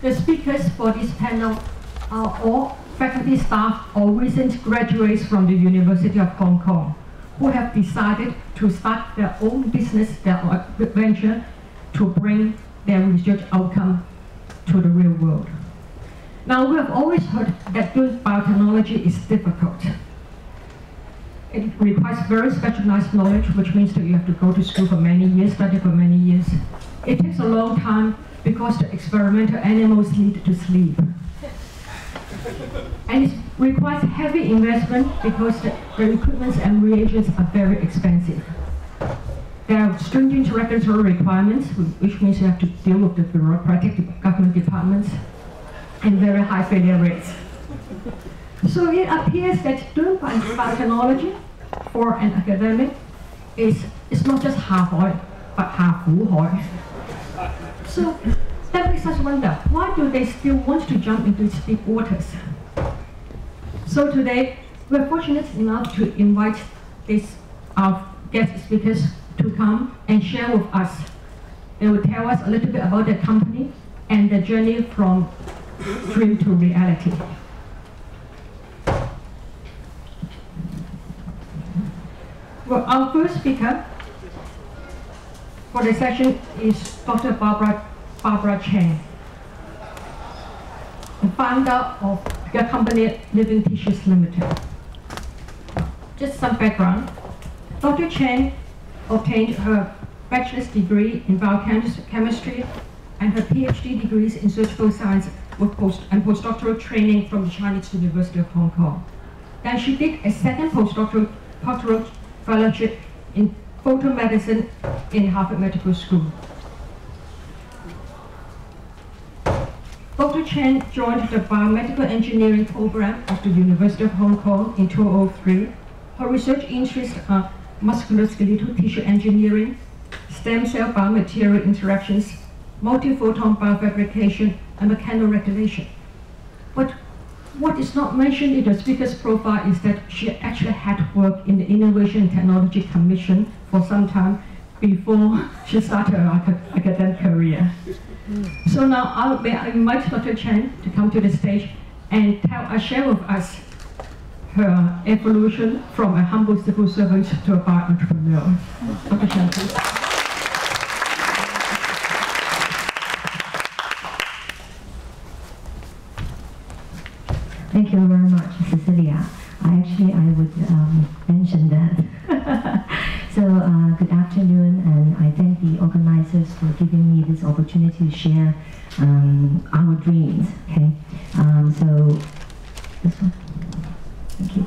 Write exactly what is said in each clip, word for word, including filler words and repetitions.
The speakers for this panel are all faculty, staff, or recent graduates from the University of Hong Kong who have decided to start their own business, their venture, to bring their research outcome to the real world. Now, we have always heard that doing biotechnology is difficult. It requires very specialized knowledge, which means that you have to go to school for many years, study for many years. It takes a long time because the experimental animals need to sleep. And it requires heavy investment because the, the equipment and reagents are very expensive. There are stringent regulatory requirements, which means you have to deal with the bureaucratic government departments and very high failure rates. So it appears that doing biotechnology for an academic is it's not just half-hearted, but half-hearted. So that makes us wonder, why do they still want to jump into these deep waters? So today, we're fortunate enough to invite these our guest speakers to come and share with us. They will tell us a little bit about their company and their journey from dream to reality. Well, our first speaker for the session is Doctor Barbara, Barbara Chen, the founder of the company Living Tissues Limited. Just some background. Doctor Chen obtained her bachelor's degree in biochemistry and her PhD degrees in surgical science with post and postdoctoral training from the Chinese University of Hong Kong. Then she did a second postdoctoral doctoral fellowship in photomedicine in Harvard Medical School. Doctor Chen joined the Biomedical Engineering Program of the University of Hong Kong in two thousand three. Her research interests are musculoskeletal tissue engineering, stem cell biomaterial interactions, multi-photon biofabrication, and mechanoregulation. But what is not mentioned in the speaker's profile is that she actually had worked in the Innovation and Technology Commission for some time before she started her academic career. Mm. So now I'll, may I invite Doctor Chen to come to the stage and tell, uh, share with us her evolution from a humble civil servant to a bioentrepreneur. Doctor Chen, please. Thank you very much, Cecilia. I actually, I would um, mention that. So, uh, good afternoon, and I thank the organizers for giving me this opportunity to share um, our dreams, okay? Um, so, this one, thank you.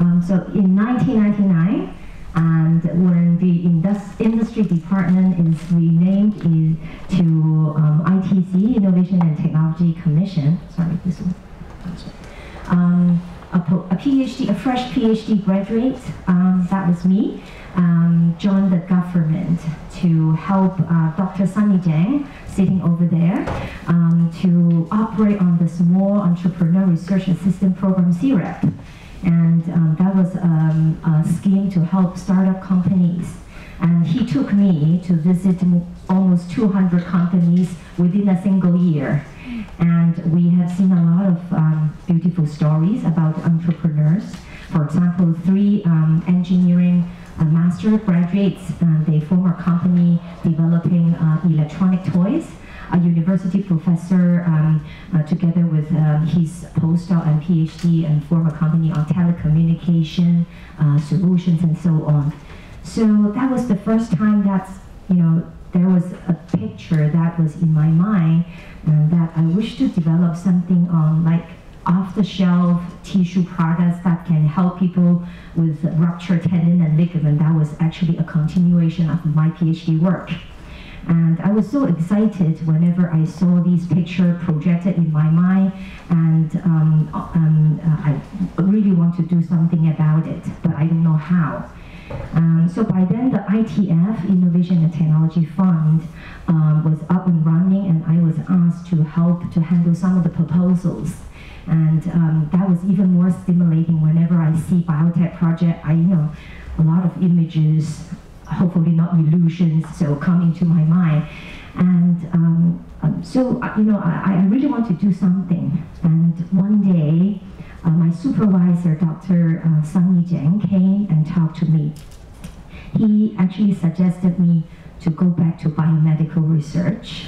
Um, so, in nineteen ninety-nine, and when the industri industry department is renamed in, to um, I T C, Innovation and Technology Commission, sorry, this one. Um, a, a PhD, a fresh PhD graduate, um, that was me, um, joined the government to help uh, Doctor Sun Yijang, sitting over there, um, to operate on the Small Entrepreneur Research Assistant Program, C REP. And um, that was um, a scheme to help startup companies. And he took me to visit almost two hundred companies within a single year. And we have seen a lot of um, beautiful stories about entrepreneurs. For example, three um, engineering uh, master graduates, um, they form a company developing uh, electronic toys. A university professor, um, uh, together with um, his postdoc and PhD, and form a company on telecommunication uh, solutions and so on. So that was the first time that, you know, there was a picture that was in my mind, and that I wish to develop something on like off-the-shelf tissue products that can help people with ruptured tendon and ligament. That was actually a continuation of my PhD work. And I was so excited whenever I saw these pictures projected in my mind, and um, um, I really want to do something about it, but I don't know how. Um, so by then, the I T F, Innovation and Technology Fund, um, was up and running, and I was asked to help to handle some of the proposals. And um, that was even more stimulating whenever I see biotech project. I, you know, a lot of images, hopefully not illusions, so coming to my mind. And um, um, so, you know, I, I really want to do something. And one day, uh, my supervisor, Doctor Uh, Sun Yijang, came and talked to me. He actually suggested me to go back to biomedical research.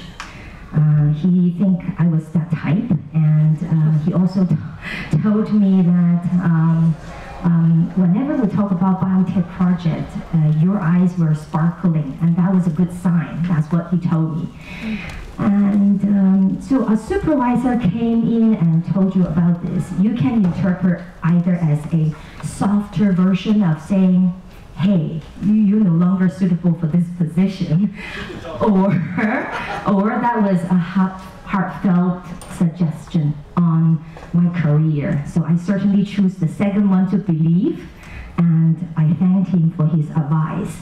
Uh, he think I was that type, and uh, he also t told me that um, um, whenever we talk about biotech project, uh, your eyes were sparkling, and that was a good sign. That's what he told me. And um, so a supervisor came in and told you about this. You can interpret either as a softer version of saying, hey, you're no longer suitable for this position, or, or that was a heart, heartfelt suggestion on my career. So I certainly choose the second one to believe, and I thanked him for his advice.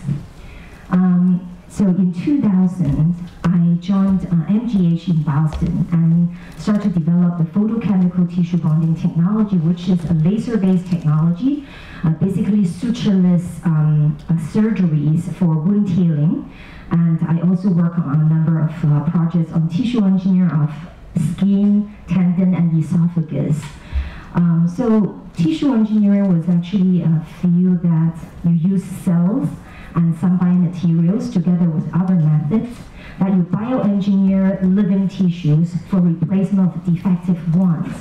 Um, so in two thousand, I joined uh, M G H in Boston and started to develop the photochemical tissue bonding technology, which is a laser-based technology. Uh, basically sutureless um, uh, surgeries for wound healing. And I also work on a number of uh, projects on tissue engineering of skin, tendon, and esophagus. Um, so tissue engineering was actually a field that you use cells and some biomaterials together with other methods that you bioengineer living tissues for replacement of defective ones.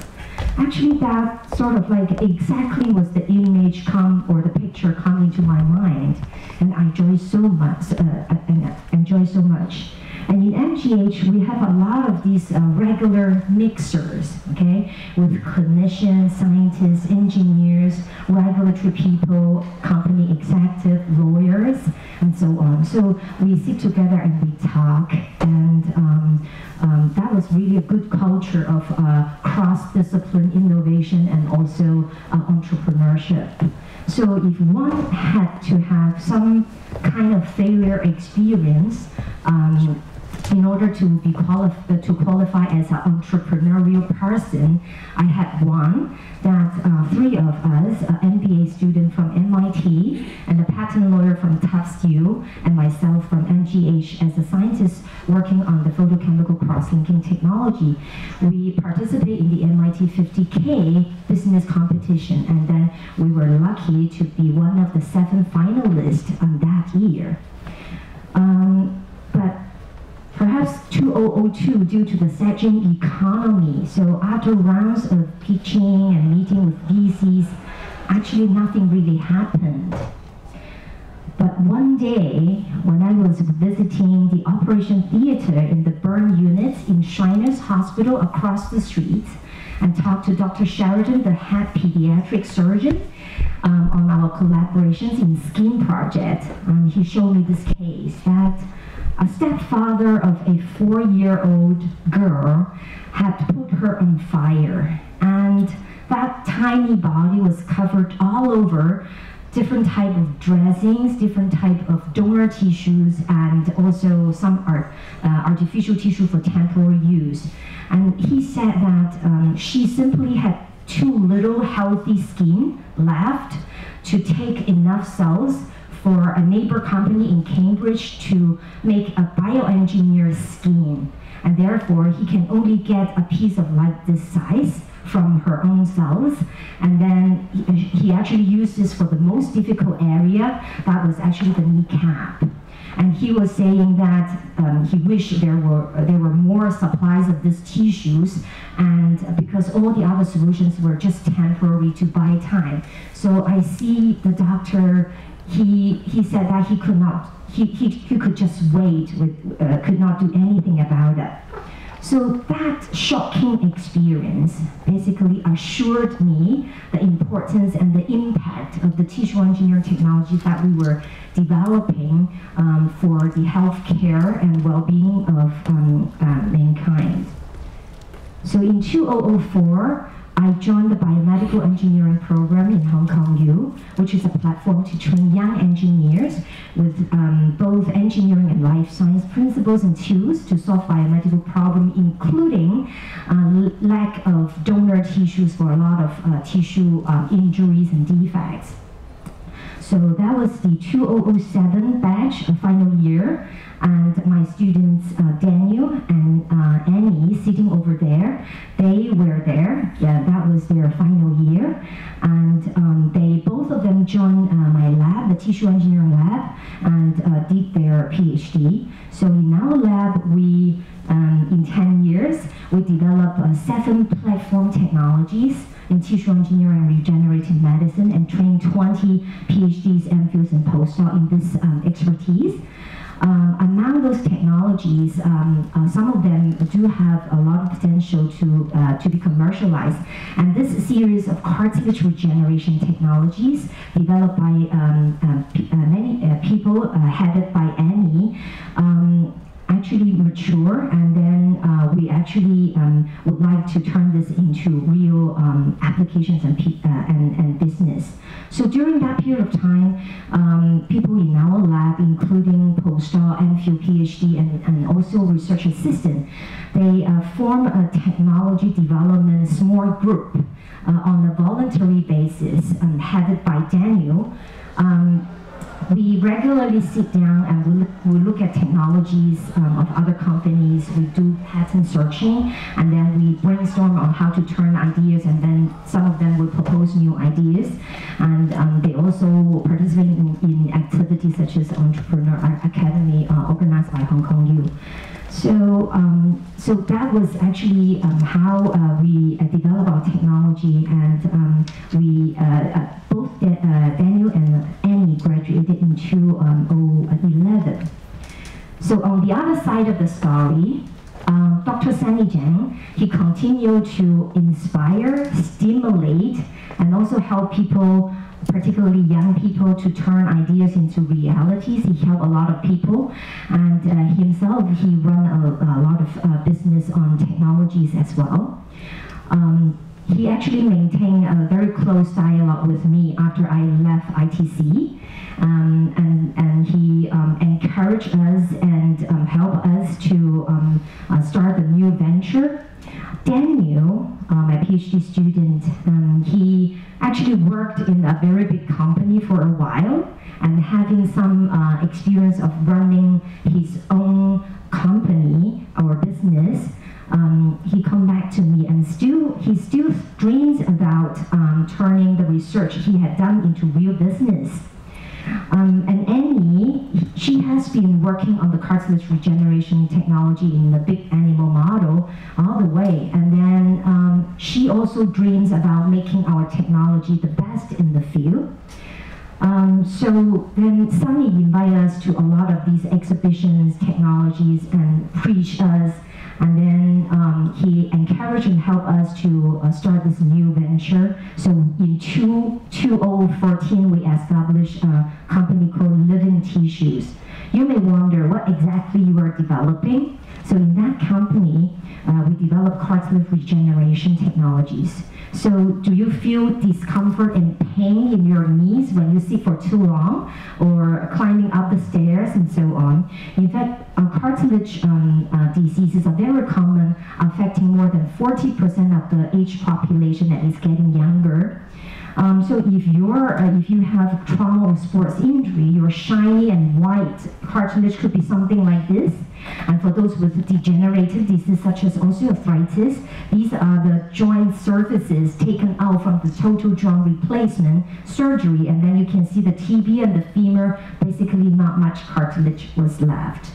Actually, that sort of like exactly was the image come or the picture come into my mind, and I enjoy so much. Uh, and enjoy so much. And in M G H, we have a lot of these uh, regular mixers, okay, with clinicians, scientists, engineers, regulatory people, company executive, lawyers, and so on. So we sit together and we talk, and um, um, that was really a good culture of uh, cross-discipline innovation and also uh, entrepreneurship. So if one had to have some kind of failure experience, um, in order to be qualified to qualify as an entrepreneurial person, I had one that uh, three of us, an M B A student from M I T, and a patent lawyer from Tufts U, and myself from M G H as a scientist working on the photochemical cross-linking technology. We participated in the M I T fifty K business competition, and then we were lucky to be one of the seven finalists on that year. Um, but perhaps two thousand two, due to the surging economy, so after rounds of pitching and meeting with V Cs, actually nothing really happened. But one day, when I was visiting the operation theater in the burn unit in Shriners Hospital across the street, and talked to Doctor Sheridan, the head pediatric surgeon, um, on our collaborations in skin project, and he showed me this case that a stepfather of a four-year-old girl had put her on fire, and that tiny body was covered all over different type of dressings, different type of donor tissues, and also some art, uh, artificial tissue for temporary use. And he said that um, she simply had too little healthy skin left to take enough cells for a neighbor company in Cambridge to make a bioengineered skin. And therefore, he can only get a piece of like this size from her own cells. And then he actually used this for the most difficult area, that was actually the kneecap. And he was saying that um, he wished there were, there were more supplies of these tissues, and because all the other solutions were just temporary to buy time. So I see the doctor, He, he said that he could not, he, he, he could just wait, with, uh, could not do anything about it. So that shocking experience basically assured me the importance and the impact of the tissue engineering technology that we were developing um, for the healthcare and well-being of um, uh, mankind. So in two thousand four, I joined the Biomedical Engineering Program in Hong Kong U, which is a platform to train young engineers with um, both engineering and life science principles and tools to solve biomedical problems, including uh, lack of donor tissues for a lot of uh, tissue uh, injuries and defects. So that was the two thousand seven batch, final year, and my students uh, Daniel and uh, Annie sitting over there, they were there. Yeah, that was their final year, and um, they both of them joined uh, my lab, the tissue engineering lab, and uh, did their PhD. So in our lab, we um, in ten years we developed uh, seven platform technologies in tissue engineering and regenerative medicine, and trained twenty PhDs, M Phils, and postdocs in this um, expertise. Uh, among those technologies, um, uh, some of them do have a lot of potential to uh, to be commercialized. And this series of cartilage regeneration technologies developed by um, uh, uh, many uh, people, uh, headed by Annie, um, actually mature, and then uh, we actually um, would like to turn this into real um, applications and, uh, and, and business. So during that period of time, um, people in our lab, including postdoc, M Phil, PhD, and, and also research assistant, they uh, form a technology development small group uh, on a voluntary basis, um, headed by Daniel. Um, We regularly sit down and we look, we look at technologies um, of other companies. We do patent searching, and then we brainstorm on how to turn ideas, and then some of them will propose new ideas. And um, they also participate in, in activities such as Entrepreneur Academy uh, organized by Hong Kong U. So, um, so that was actually um, how uh, we uh, developed our technology, and um, we uh, uh, both uh, Daniel and Annie graduated in two thousand eleven. So on the other side of the story, uh, Doctor Sandy Zhang, he continued to inspire, stimulate, and also help people, particularly young people, to turn ideas into realities. He helped a lot of people, and uh, himself, he ran a, a lot of uh, business on technologies as well. Um, he actually maintained a very close dialogue with me after I left I T C, um, and, and he um, encouraged us and um, helped us to um, uh, start a new venture. Daniel, uh, my PhD student, um, he actually worked in a very big company for a while, and having some uh, experience of running his own company or business, um, he come back to me, and still he still dreams about um, turning the research he had done into real business. Um, and Annie, she has been working on the cartilage regeneration technology in the big animal model all the way, and then um, she also dreams about making our technology the best in the field. Um, so then Sunny invited us to a lot of these exhibitions, technologies, and preached us, and then um, he encouraged and helped us to uh, start this new venture. So in two thousand fourteen, we established a company called Living Tissues. You may wonder what exactly you are developing. So in that company, uh, we develop cartilage regeneration technologies. So do you feel discomfort and pain in your knees when you sit for too long, or climbing up the stairs and so on? In fact, uh, cartilage um, uh, diseases are very common, affecting more than forty percent of the aged population that is getting younger. Um, so if you're, uh, if you have trauma or sports injury, your shiny and white cartilage could be something like this. And for those with degenerative disease such as osteoarthritis, these are the joint surfaces taken out from the total joint replacement surgery, and then you can see the tibia and the femur, basically not much cartilage was left.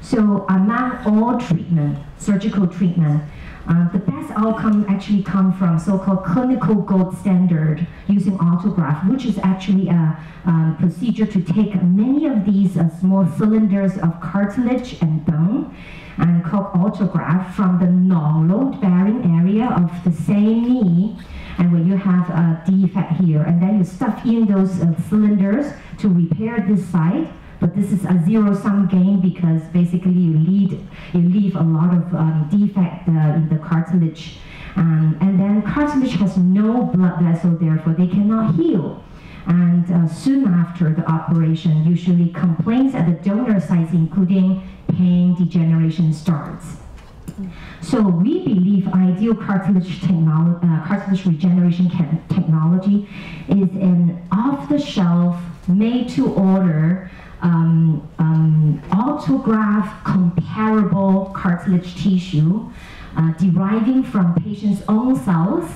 So among all treatment, surgical treatment, Uh, the best outcome actually come from so-called clinical gold standard using autograft, which is actually a, a procedure to take many of these uh, small cylinders of cartilage and bone, and called autograft, from the non-load-bearing area of the same knee, and when you have a defect here, and then you stuff in those uh, cylinders to repair this side. But this is a zero-sum game, because basically you lead, you leave a lot of um, defect uh, in the cartilage, um, and then cartilage has no blood vessel, therefore they cannot heal. And uh, soon after the operation, usually complaints at the donor sites, including pain, degeneration, starts. So we believe ideal cartilage, technolo uh, cartilage regeneration technology is an off-the-shelf, made-to-order, um, um, autograph comparable cartilage tissue uh, deriving from patients' own cells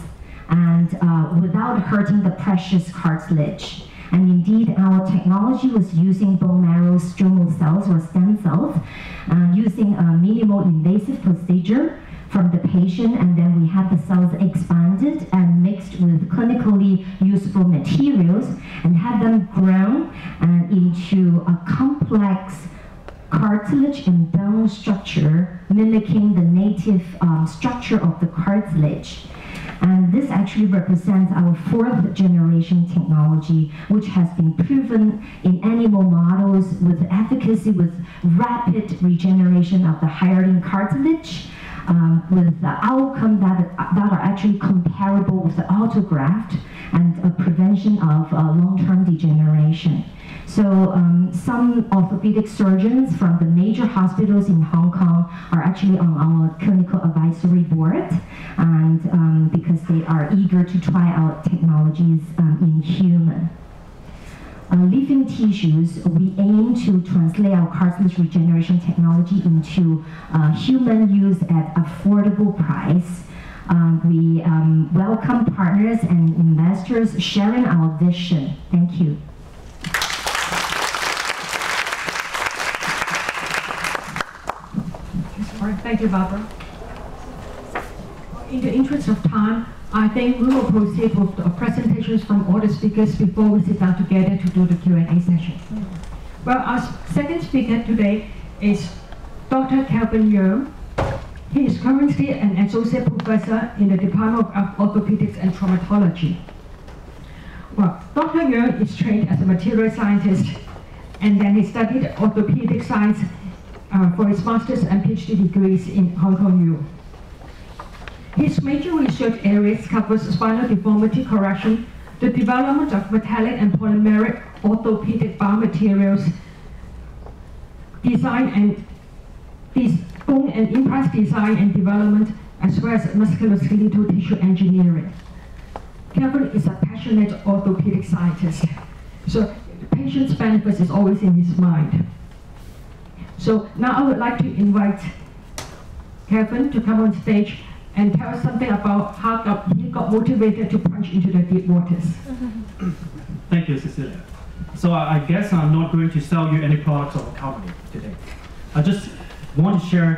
and uh, without hurting the precious cartilage. And indeed, our technology was using bone marrow stromal cells or stem cells, uh, using a minimal invasive procedure from the patient, and then we had the cells expanded and mixed with clinically useful materials and had them grown uh, into a complex cartilage and bone structure mimicking the native um, structure of the cartilage. And this actually represents our fourth generation technology, which has been proven in animal models with efficacy, with rapid regeneration of the hyaline cartilage, um, with the outcome that, that are actually comparable with the autograft and uh, prevention of uh, long-term degeneration. So um, some orthopedic surgeons from the major hospitals in Hong Kong are actually on our clinical advisory board, and um, because they are eager to try out technologies um, in human. On Living Tissues, we aim to translate our cartilage regeneration technology into uh, human use at affordable price. Um, we um, welcome partners and investors sharing our vision. Thank you. Thank you, Barbara. In the interest of time, I think we will proceed with the presentations from all the speakers before we sit down together to do the Q and A session. Well, our second speaker today is Doctor Kelvin Yeung. He is currently an associate professor in the Department of Orthopaedics and Traumatology. Well, Doctor Yeung is trained as a material scientist, and then he studied orthopedic science Uh, for his master's and PhD degrees in Hong Kong U. His major research areas covers spinal deformity correction, the development of metallic and polymeric orthopedic biomaterials, design and des bone and implant design and development, as well as musculoskeletal tissue engineering. Kelvin is a passionate orthopedic scientist, so patient's benefits is always in his mind. So now I would like to invite Kelvin to come on stage and tell us something about how he got motivated to plunge into the deep waters. Thank you, Cecilia. So I guess I'm not going to sell you any products or company today. I just want to share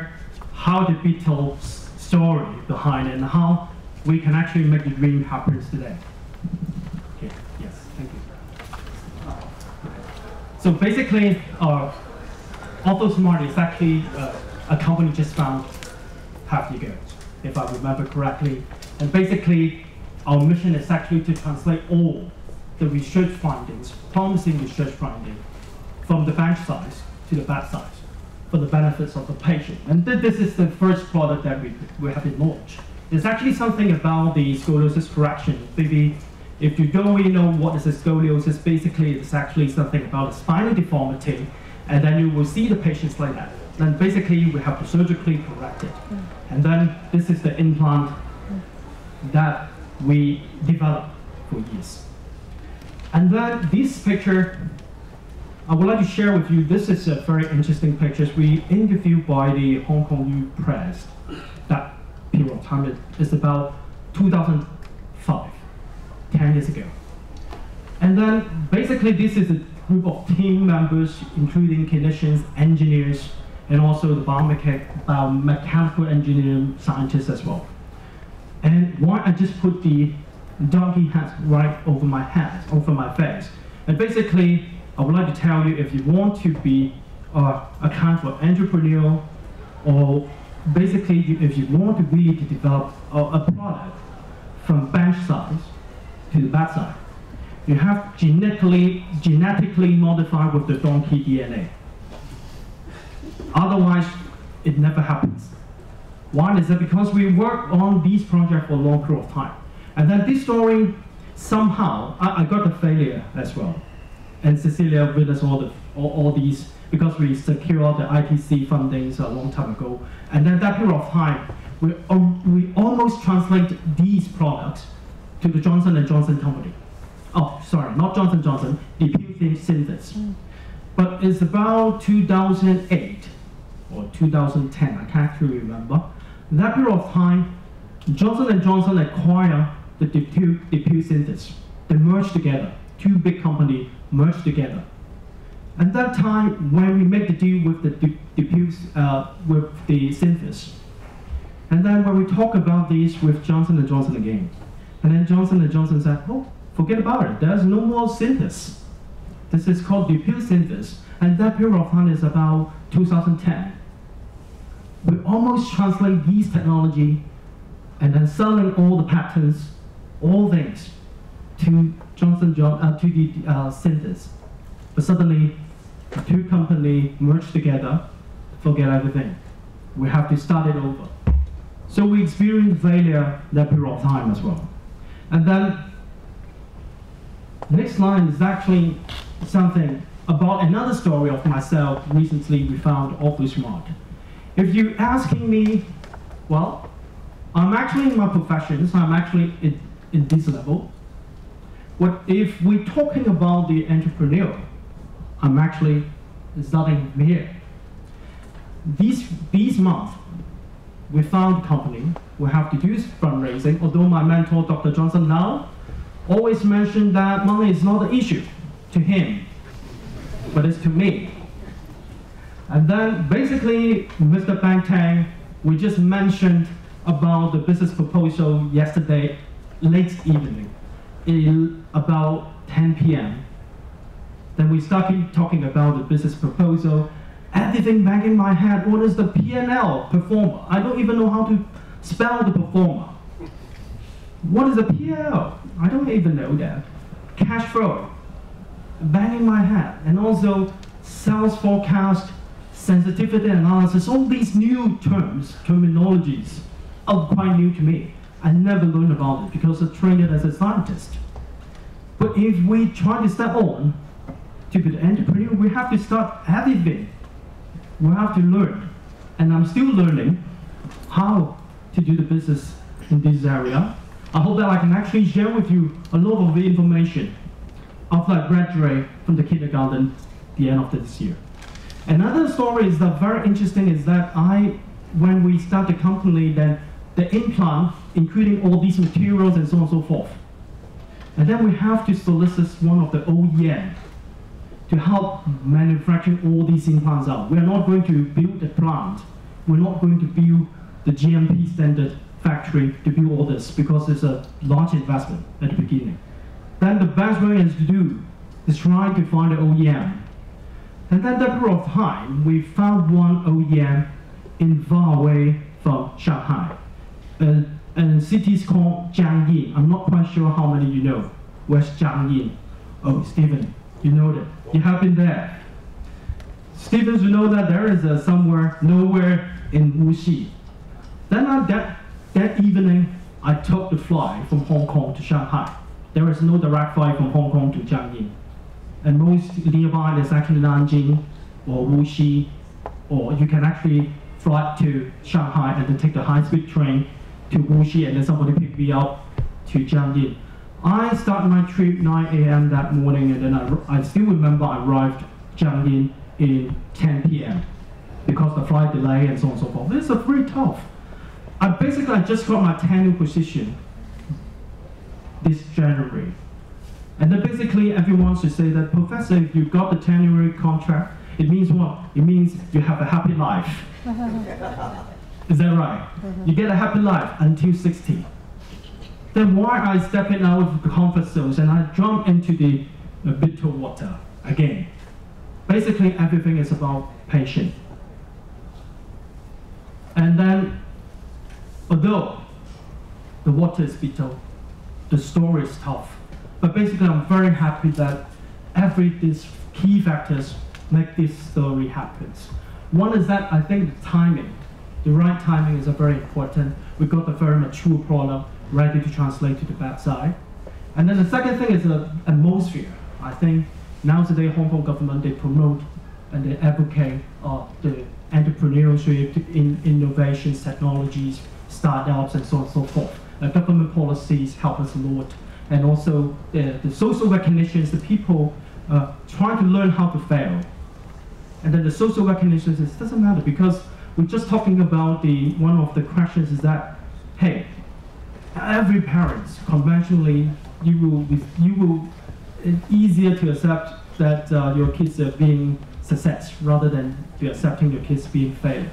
how the Beatles' story behind it and how we can actually make the dream happen today. Okay. Yes, thank you. So basically, uh, OrthoSmart is actually uh, a company just found half year ago, if I remember correctly. And basically, our mission is actually to translate all the research findings, promising research findings, from the bench size to the bedside for the benefits of the patient. And th this is the first product that we, we have launched. There's actually something about the scoliosis correction. Maybe if you don't really know what is a scoliosis, basically it's actually something about a spinal deformity. And then you will see the patients like that. Then basically we have to surgically correct it. Mm. And then this is the implant that we developed for years. And then this picture, I would like to share with you, this is a very interesting picture. We interviewed by the Hong Kong U Press. That period of time is about two thousand five, ten years ago. And then basically this is a group of team members, including clinicians, engineers, and also the biomechanic, biomechanical engineering scientists as well. And why I just put the donkey hat right over my head, over my face. And basically, I would like to tell you, if you want to be uh, a kind of entrepreneur, or basically if you want to really develop uh, a product from bench size to the bedside, you have genetically, genetically modified with the donkey D N A. Otherwise, it never happens. Why is that? Because we work on these projects for a long period of time. And then this story, somehow, I, I got the failure as well. And Cecilia witnessed all the, all, all these, because we secured the I T C fundings a long time ago. And then that period of time, we, we almost translate these products to the Johnson and Johnson company. Oh, sorry, not Johnson and Johnson, DePuy Synthes. Mm. But it's about two thousand eight or two thousand ten, I can't actually remember. In that period of time, Johnson and Johnson acquired the DePuy, DePuy Synthes. They merged together, two big companies merged together. At that time, when we made the deal with the DePuy, uh, with the Synthes, and then when we talk about this with Johnson and Johnson again, and then Johnson and Johnson said, oh, forget about it, there's no more Synthes. This is called DePuy Synthes, and that period of time is about two thousand ten. We almost translate these technology and then selling all the patents, all things, to Johnson John uh, to the uh, Synthes. But suddenly, the two companies merge together, forget everything. We have to start it over. So we experienced failure that period of time as well. And then, next line is actually something about another story of myself. Recently, we found awfully smart. If you're asking me, well, I'm actually in my profession, so I'm actually in, in this level. What if we're talking about the entrepreneur? I'm actually starting here. These, these months, we found a company. We have to do fundraising, although my mentor, Doctor Johnson Lau, always mentioned that money is not an issue to him, but it's to me. And then basically, Mister Bang Tang, we just mentioned about the business proposal yesterday, late evening, in about ten p m Then we started talking about the business proposal. Everything back in my head, what is the P and L performer? I don't even know how to spell the performer. What is a P and L? I don't even know that. Cash flow, bang in my head. And also sales forecast, sensitivity analysis, all these new terms, terminologies are quite new to me. I never learned about it because I trained as a scientist. But if we try to step on to be an entrepreneur, we have to start everything. We have to learn. And I'm still learning how to do the business in this area. I hope that I can actually share with you a lot of the information after I graduate from the kindergarten at the end of this year. Another story is that very interesting is that I, when we start the company, then the implant, including all these materials and so on and so forth. And then we have to solicit one of the O E M to help manufacture all these implants out. We are not going to build a plant. We're not going to build the G M P standard factory to do all this because it's a large investment at the beginning. Then the best way is to do is try to find an O E M. And then that period of time, we found one O E M in far away from Shanghai. And, and cities called Jiangyin. I'm not quite sure how many you know. Where's Jiangyin? Oh, Stephen, you know that. You have been there. Stephen, you know that there is a somewhere, nowhere in Wuxi. Then I get That evening, I took the flight from Hong Kong to Shanghai. There is no direct flight from Hong Kong to Jiangyin. And most nearby is actually Nanjing or Wuxi, or you can actually fly to Shanghai and then take the high-speed train to Wuxi and then somebody pick me up to Jiangyin. I started my trip nine a m that morning and then I, I still remember I arrived Jiangyin in ten p m because the flight delay and so on and so forth. This is very tough. I basically I just got my tenure position this January. And then basically everyone should say that, Professor, if you got the tenure contract, it means what? It means you have a happy life. Is that right? You get a happy life until sixty. Then why I step in out of the comfort zones and I jump into the uh, bitter water again? Basically everything is about patience. And then although the water is bitter, the story is tough. But basically, I'm very happy that every these key factors make this story happen. One is that I think the timing, the right timing is very important. We got a very mature product ready to translate to the bedside. And then the second thing is the atmosphere. I think nowadays, Hong Kong government, they promote and the advocate of the entrepreneurship, in innovations, technologies, startups, and so on and so forth. Uh, government policies help us a lot. And also uh, the social recognition is the people uh, trying to learn how to fail. And then the social recognition is, it doesn't matter, because we're just talking about the, one of the questions is that, hey, every parent, conventionally, you will, you will, it's easier to accept that uh, your kids are being success rather than to accepting your kids being failed.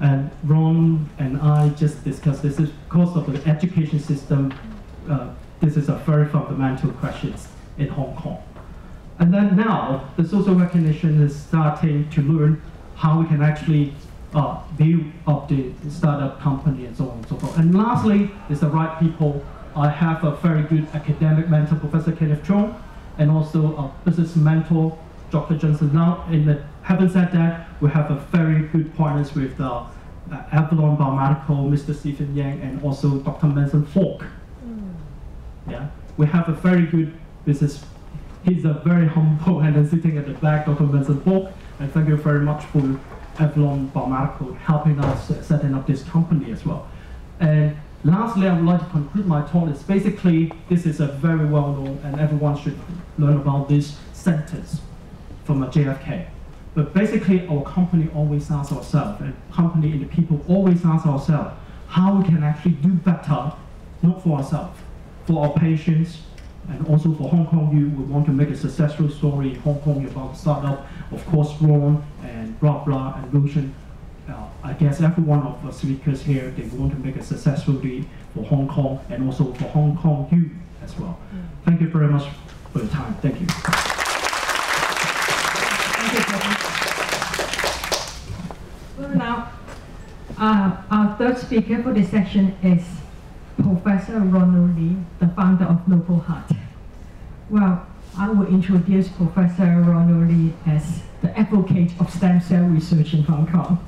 And Ron and I just discussed this, because of the education system, uh, this is a very fundamental question in Hong Kong. And then now, the social recognition is starting to learn how we can actually uh, build up the startup company and so on and so forth. And lastly, it's the right people. I have a very good academic mentor, Professor Kenneth Chung, and also a business mentor, Doctor Johnson Lau. And having said that, we have a very good partners with uh, Avalon Biomedical, Mister Stephen Yang, and also Doctor Manson Falk. Mm. Yeah, we have a very good business. He's a very humble, and then sitting at the back, Doctor Manson Falk. And thank you very much for Avalon Biomedical helping us setting up this company as well. And lastly, I would like to conclude my talk is basically this is a very well-known, and everyone should learn about this sentence from a J F K. But basically, our company always asks ourselves, and company and the people always ask ourselves, how we can actually do better, not for ourselves, for our patients, and also for Hong Kong. You would want to make a successful story in Hong Kong about startup. Of course, Ron and blah blah and Lucian. Uh, I guess every one of the speakers here, they want to make a successful day for Hong Kong and also for Hong Kong you as well. Mm. Thank you very much for your time. Thank you. Thank you, Kevin. Well, now, uh, our third speaker for this section is Professor Ronald Li, the founder of Novoheart. Well, I will introduce Professor Ronald Li as the advocate of stem cell research in Hong Kong.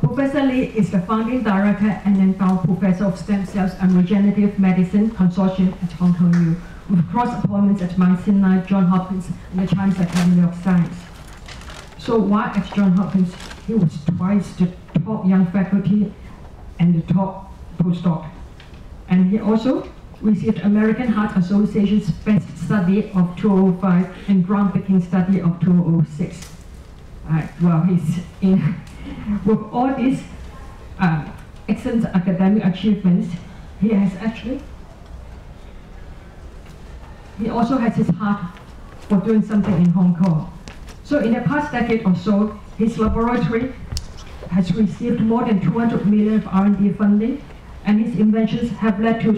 Professor Li is the founding director and endowed professor of stem cells and regenerative medicine consortium at Hong Kong U, with cross appointments at Mount Sinai, Johns Hopkins, and the Chinese Academy of Science. So while at Johns Hopkins, he was twice the top young faculty and the top postdoc. And he also received American Heart Association's Best Study of two thousand five and Groundbreaking Study of two thousand six. Uh, well, he's in. With all these uh, excellent academic achievements, he has actually, he also has his heart for doing something in Hong Kong. So in the past decade or so, his laboratory has received more than two hundred million of R and D funding, and his inventions have led to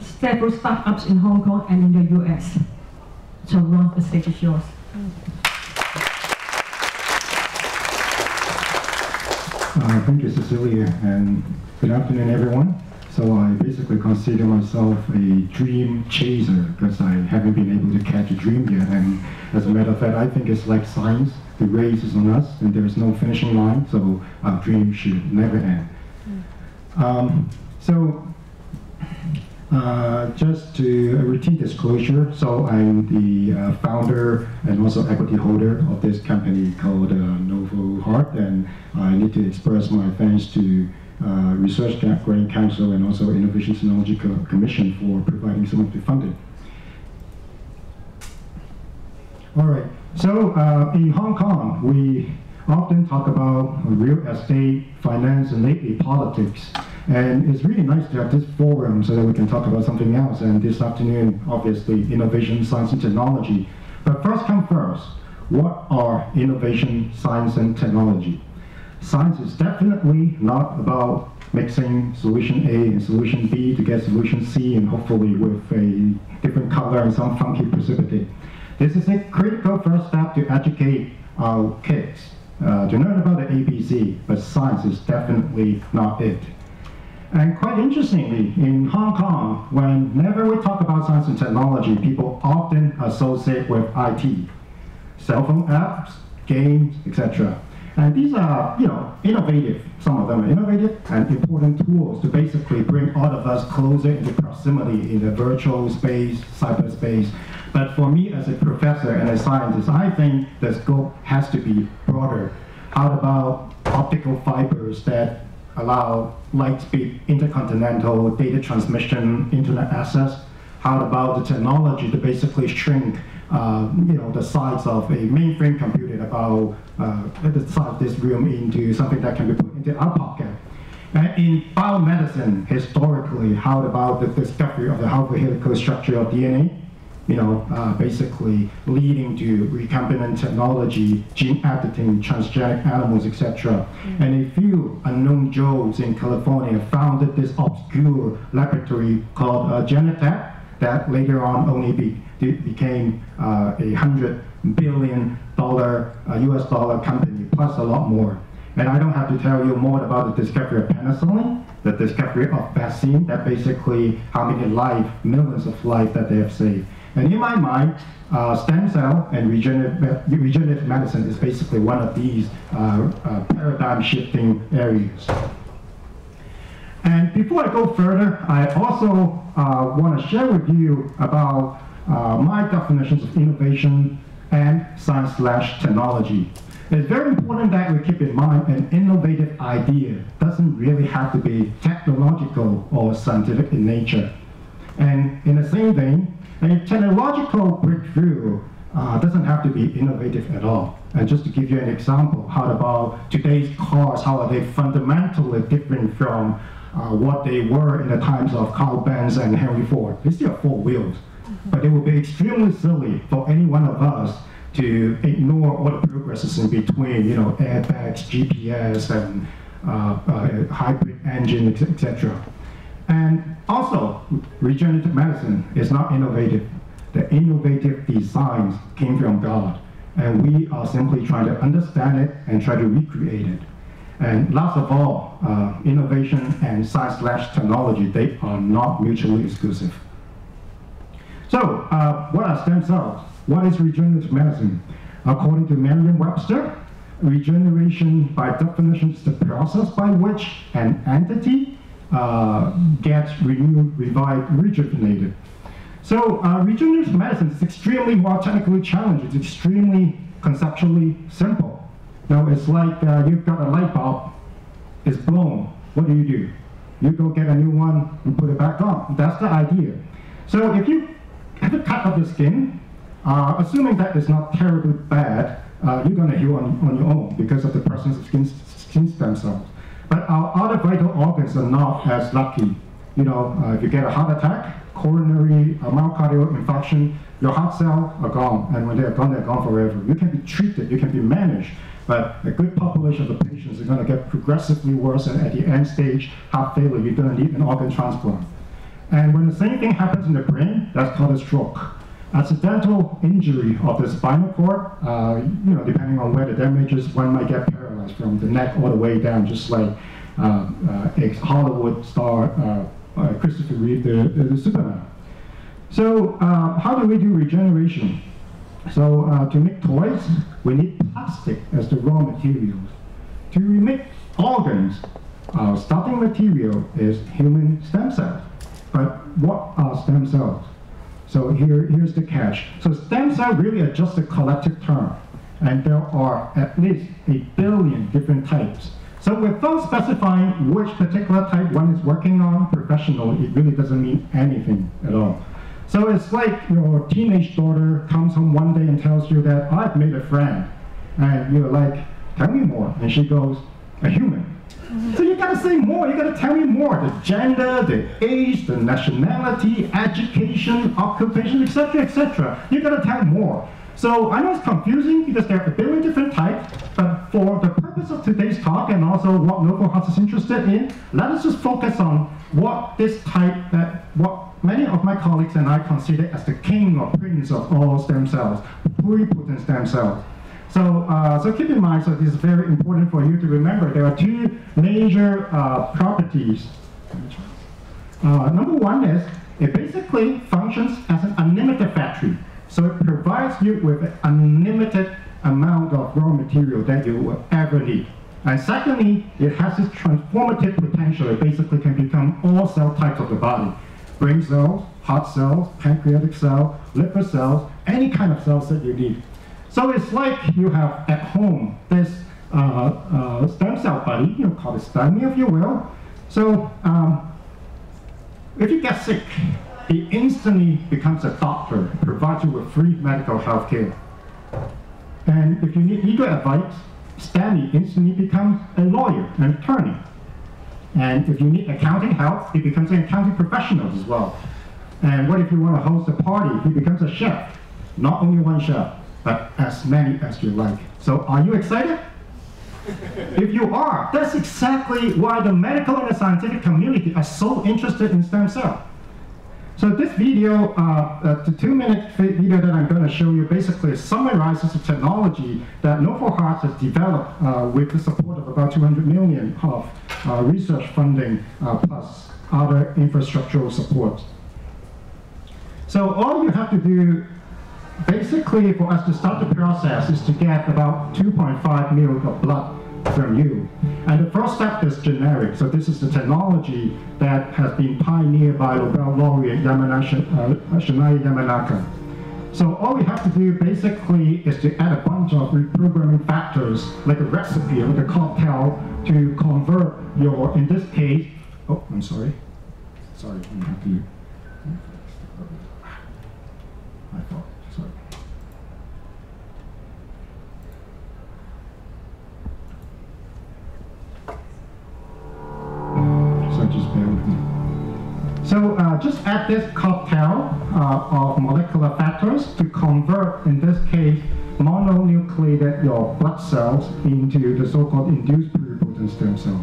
several startups in Hong Kong and in the U S. So Ron, the stage is yours. Uh, thank you, Cecilia, and good afternoon, everyone. So I basically consider myself a dream chaser, because I haven't been able to catch a dream yet. And as a matter of fact, I think it's like science. The race is on us, and there is no finishing line, so our dream should never end. Um, so uh, just to routine disclosure, so I'm the uh, founder and also equity holder of this company called uh, Novoheart, and I need to express my thanks to uh, Research Grant Council and also Innovation and Technology Commission for providing some of the funding. All right, so uh, in Hong Kong, we often talk about real estate, finance, and lately politics. And it's really nice to have this forum so that we can talk about something else. And this afternoon, obviously, innovation, science, and technology. But first come first, what are innovation, science, and technology? Science is definitely not about mixing solution A and solution B to get solution C, and hopefully with a different color and some funky precipitate. This is a critical first step to educate our kids. Uh, to learn about the A B C, but science is definitely not it. And quite interestingly, in Hong Kong, whenever we talk about science and technology, people often associate with I T, cell phone apps, games, et cetera. And these are, you know, innovative, some of them are innovative and important tools to basically bring all of us closer into proximity in the virtual space, cyberspace. But for me as a professor and a scientist, I think the scope has to be broader. How about optical fibers that allow light speed, intercontinental data transmission, internet access? How about the technology to basically shrink Uh, you know, the size of a mainframe computer about uh, the size of this room into something that can be put into our pocket. Uh, in biomedicine, historically, how about the discovery of the alpha helical structure of D N A? You know, uh, basically leading to recombinant technology, gene editing, transgenic animals, et cetera. Mm. And a few unknown Joes in California founded this obscure laboratory called uh, Genentech that later on only be It became uh, a hundred billion dollar uh, U S dollar company, plus a lot more. And I don't have to tell you more about the discovery of penicillin, the discovery of vaccine, that basically how many life, millions of life that they have saved. And in my mind, uh, stem cell and regenerative, regenerative medicine is basically one of these uh, uh, paradigm shifting areas. And before I go further, I also uh, want to share with you about Uh, my definitions of innovation and science slash technology. It's very important that we keep in mind an innovative idea doesn't really have to be technological or scientific in nature. And in the same vein, a technological breakthrough uh, doesn't have to be innovative at all. And just to give you an example, how about today's cars, how are they fundamentally different from uh, what they were in the times of Carl Benz and Henry Ford? They still have four wheels. But it would be extremely silly for any one of us to ignore all the progresses in between, you know, airbags, G P S, and uh, uh, hybrid engine, et cetera. And also, regenerative medicine is not innovative. The innovative designs came from God, and we are simply trying to understand it and try to recreate it. And last of all, uh, innovation and science slash technology, they are not mutually exclusive. So, uh, what are stem cells? What is regenerative medicine? According to Merriam-Webster, regeneration by definition is the process by which an entity uh, gets renewed, revived, rejuvenated. So, uh, regenerative medicine is extremely more technically challenged. It's extremely conceptually simple. Now, it's like uh, you've got a light bulb, it's blown. What do you do? You go get a new one and put it back on. That's the idea. So, if you have a cut of the skin, uh, assuming that it's not terribly bad, uh, you're going to heal on, on your own because of the presence of skin, skin stem cells. But our other vital organs are not as lucky. You know, uh, if you get a heart attack, coronary uh, myocardial infarction, your heart cells are gone, and when they're gone, they're gone forever. You can be treated, you can be managed, but a good population of the patients are going to get progressively worse, and at the end stage, heart failure, you're going to need an organ transplant. And when the same thing happens in the brain, that's called a stroke. Accidental injury of the spinal cord, uh, you know, depending on where the damage is, one might get paralyzed from the neck all the way down, just like uh, uh, ex-Hollywood star uh, uh, Christopher Reeve, the, the, the Superman. So uh, how do we do regeneration? So uh, to make toys, we need plastic as the raw materials. To remake organs, our starting material is human stem cells. But what are stem cells? So here, here's the catch. So stem cell really are just a collective term, and there are at least a billion different types. So without specifying which particular type one is working on professionally, it really doesn't mean anything at all. So it's like your teenage daughter comes home one day and tells you that, I've made a friend. And you're like, tell me more. And she goes, a human. So you gotta say more, you gotta tell me more. The gender, the age, the nationality, education, occupation, et cetera, et cetera. You gotta tell more. So I know it's confusing because there are a billion different types, but for the purpose of today's talk and also what Novoheart is interested in, let us just focus on what this type that what many of my colleagues and I consider as the king or prince of all stem cells, pluripotent stem cells. So, uh, so keep in mind, so this is very important for you to remember, there are two major uh, properties. Uh, number one is, it basically functions as an unlimited factory. So it provides you with an unlimited amount of raw material that you will ever need. And secondly, it has this transformative potential. It basically can become all cell types of the body. Brain cells, heart cells, pancreatic cells, liver cells, any kind of cells that you need. So it's like you have at home this uh, uh, stem cell buddy, you know, call it stem if you will. So um, if you get sick, he instantly becomes a doctor, provides you with free medical health care. And if you need legal advice, Stanley instantly becomes a lawyer, an attorney. And if you need accounting help, he becomes an accounting professional as well. And what if you want to host a party? He becomes a chef. Not only one chef, but as many as you like. So are you excited? If you are, that's exactly why the medical and the scientific community are so interested in stem cell. So this video, uh, the two-minute video that I'm going to show you basically summarizes the technology that Novoheart has developed uh, with the support of about two hundred million of uh, research funding uh, plus other infrastructural support. So all you have to do basically for us to start the process is to get about two point five milliliters of blood from you. And the first step is generic. So this is the technology that has been pioneered by Nobel laureate Shunai Yamanaka. So all we have to do basically is to add a bunch of reprogramming factors, like a recipe, like a cocktail, to convert your, in this case, oh, I'm sorry. Sorry, I'm not here. I thought, sorry. So uh, just add this cocktail uh, of molecular factors to convert, in this case, mononucleated your blood cells into the so-called induced pluripotent stem cell.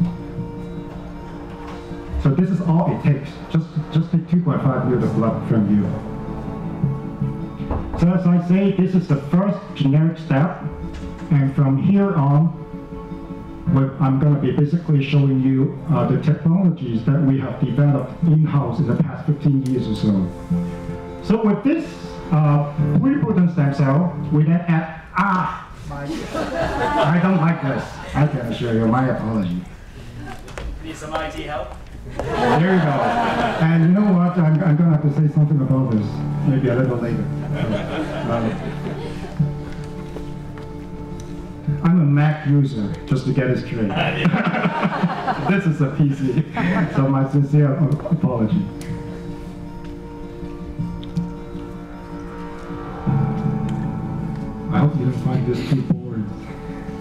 So this is all it takes, just, just take two point five milliliters of blood from you. So as I say, this is the first generic step, and from here on, I'm going to be basically showing you uh, the technologies that we have developed in-house in the past fifteen years or so. So with this uh, pluripotent stem cell, we then add, ah, my, I don't like this. I can assure you, my apology. Need some I T help? There you go. And you know what, I'm, I'm going to have to say something about this, maybe a little later. Uh, I'm a Mac user, just to get it straight. This is a P C, so my sincere apology. I hope you don't find this too boring.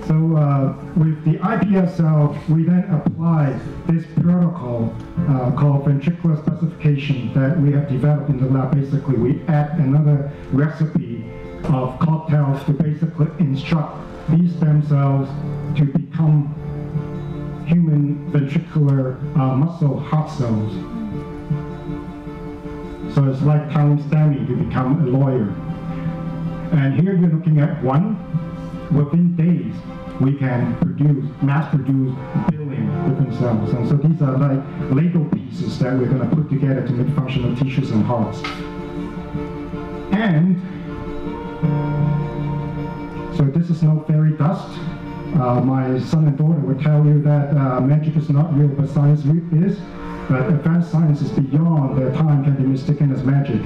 So uh, with the I P S cell, we then apply this protocol uh, called ventricular specification that we have developed in the lab. Basically, we add another recipe of cocktails to basically instruct these stem cells to become human ventricular uh, muscle heart cells. So it's like telling Stanley to become a lawyer. And here you're looking at one. Within days, we can produce, mass produce billion different cells. And so these are like Lego pieces that we're going to put together to make functional tissues and hearts. And so this is no fairy dust. Uh, my son and daughter would tell you that uh, magic is not real, but science is. But advanced science is beyond their time can be mistaken as magic.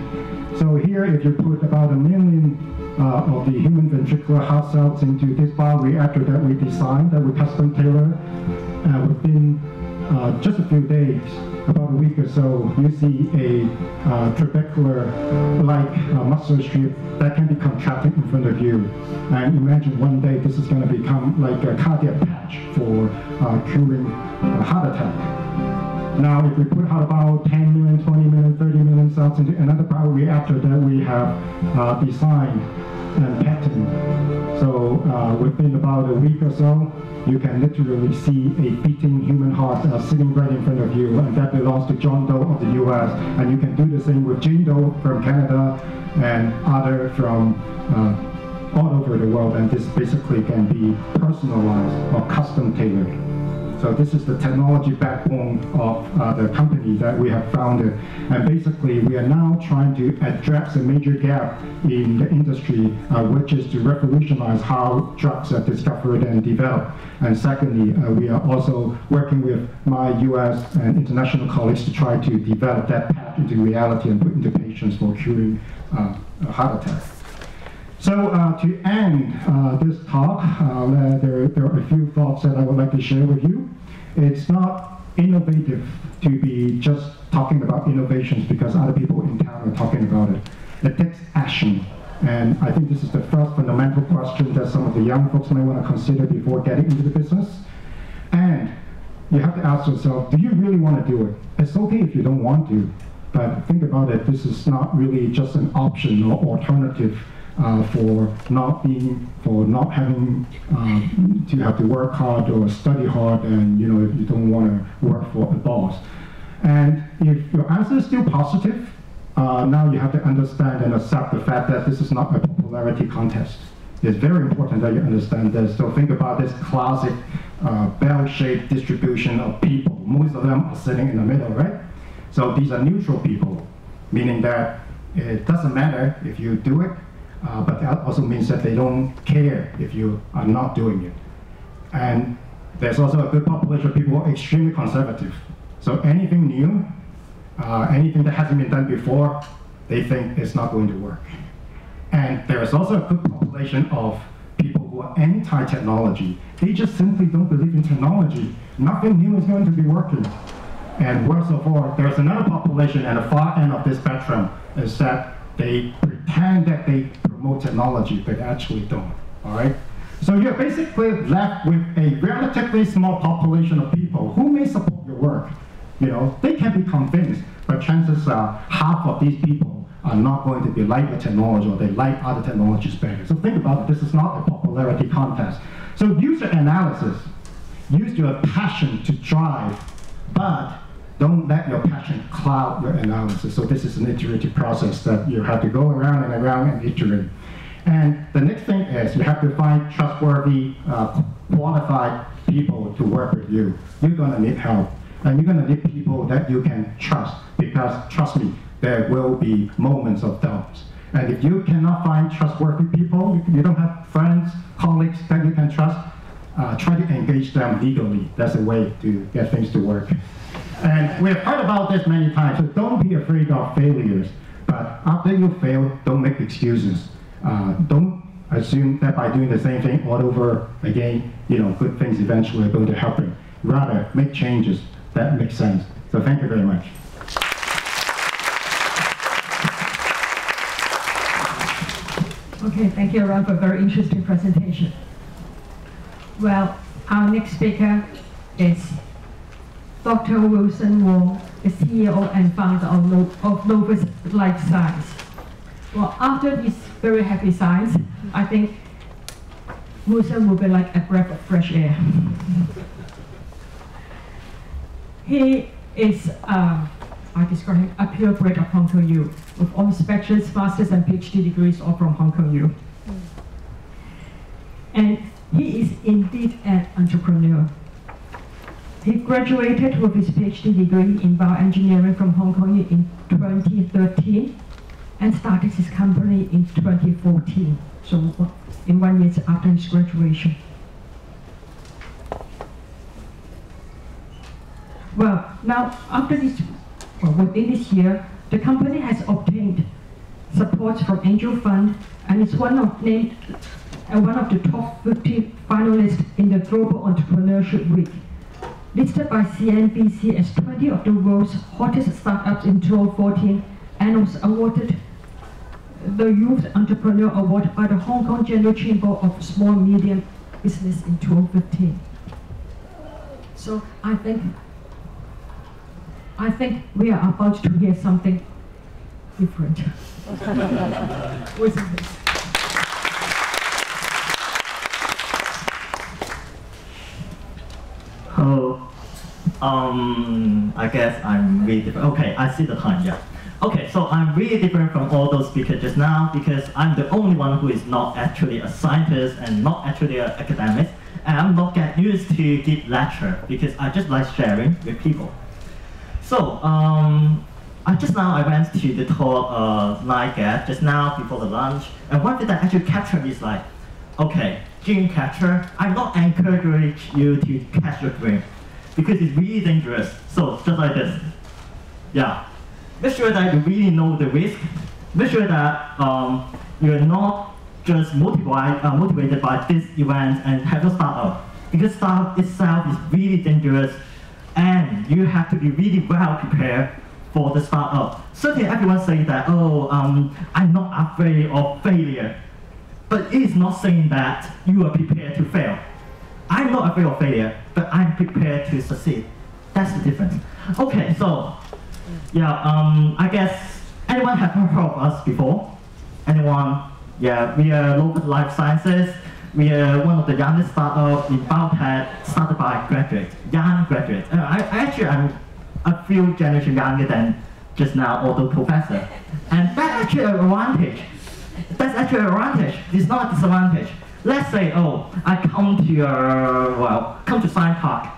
So here, if you put about a million uh, of the human ventricular heart cells into this bioreactor that we designed, that we custom tailored, uh, within uh, just a few days, about a week or so, you see a uh, trabecular-like uh, muscle strip that can be contracted in front of you. And imagine one day this is going to become like a cardiac patch for uh, curing a heart attack. Now, if we put out about ten million, twenty million, thirty million cells into another bioreactor that we have uh, designed and patented, so uh, within about a week or so, you can literally see a beating human heart uh, sitting right in front of you, and that belongs to John Doe of the U S. And you can do the same with Jane Doe from Canada and other from uh, all over the world. And this basically can be personalized or custom tailored. So this is the technology backbone of uh, the company that we have founded. And basically, we are now trying to address a major gap in the industry, uh, which is to revolutionize how drugs are discovered and developed. And secondly, uh, we are also working with my U S and international colleagues to try to develop that path into reality and put into patients for curing uh, heart attacks. So uh, to end uh, this talk, uh, there, there are a few thoughts that I would like to share with you. It's not innovative to be just talking about innovations because other people in town are talking about it. It takes action. And I think this is the first fundamental question that some of the young folks may want to consider before getting into the business. And you have to ask yourself, do you really want to do it? It's okay if you don't want to, but think about it. This is not really just an option or alternative Uh, for not being, for not having um, to have to work hard or study hard, and you know if you don't want to work for a boss. And if your answer is still positive, uh, now you have to understand and accept the fact that this is not a popularity contest. It's very important that you understand this. So think about this classic uh, bell-shaped distribution of people. Most of them are sitting in the middle, right? So these are neutral people, meaning that it doesn't matter if you do it. Uh, but that also means that they don't care if you are not doing it. And there's also a good population of people who are extremely conservative. So anything new, uh, anything that hasn't been done before, they think it's not going to work. And there is also a good population of people who are anti-technology. They just simply don't believe in technology. Nothing new is going to be working. And worse of all, there's another population at the far end of this spectrum is that they pretend that they promote technology, but actually don't, all right? So you're basically left with a relatively small population of people who may support your work. You know, they can be convinced, but chances are half of these people are not going to be like the technology, or they like other technologies better. So think about it, this is not a popularity contest. So use your analysis, use your passion to drive, but don't let your passion cloud your analysis. So this is an iterative process that you have to go around and around and iterate. And the next thing is you have to find trustworthy, uh, qualified people to work with you. You're gonna need help. And you're gonna need people that you can trust, because trust me, there will be moments of doubts. And if you cannot find trustworthy people, you don't have friends, colleagues that you can trust, uh, try to engage them legally. That's a way to get things to work. And we have heard about this many times, so don't be afraid of failures. But after you fail, don't make excuses. Uh, don't assume that by doing the same thing all over again, you know, good things eventually are going to happen. Rather, make changes that make sense. So thank you very much. Okay, thank you, Ron, for a very interesting presentation. Well, our next speaker is Doctor Wilson Wong, the C E O and founder of, no of Novus Life Sciences. Well, after this very happy science, I think Wilson will be like a breath of fresh air. He is, uh, I describe him, a purebred of Hong Kong U, with all specialist masters and PhD degrees all from Hong Kong U. Mm. And he is indeed an entrepreneur. He graduated with his PhD degree in bioengineering from Hong Kong in twenty thirteen and started his company in twenty fourteen, so in one year after his graduation. Well, now after this, well, within this year, the company has obtained support from Angel Fund and is one of named uh, one of the top fifty finalists in the Global Entrepreneurship Week, listed by C N B C as twenty of the world's hottest startups in twenty fourteen, and was awarded the Youth Entrepreneur Award by the Hong Kong General Chamber of Small and Medium Business in twenty fifteen. So I think, I think we are about to hear something different. Hello. Um, I guess I'm really different. Okay, I see the time, yeah. Okay, so I'm really different from all those speakers just now because I'm the only one who is not actually a scientist and not actually an academic. and I'm not get used to give lecture because I just like sharing with people. So um, I just now I went to the talk uh, like uh, just now before the lunch, and one thing that actually captured me is like, okay, dream catcher. I'm not encouraging you to catch your dream because it's really dangerous. So just like this, yeah. Make sure that you really know the risk. Make sure that um, you're not just motivated, uh, motivated by this event and have to start up. Because startup itself is really dangerous and you have to be really well prepared for the startup. Certainly everyone says that, oh, um, I'm not afraid of failure. But it is not saying that you are prepared to fail. I'm not afraid of failure, but I'm prepared to succeed. That's the difference. Okay, so, yeah, um, I guess anyone have heard of us before? Anyone? Yeah, we are Novus Life Sciences. We are one of the youngest startups in biotech, started by graduates, young graduates. Uh, I, actually, I'm a few generations younger than just now, although professor. And that's actually an advantage. That's actually an advantage. It's not a disadvantage. Let's say, oh, I come to your, uh, well, come to Science Park,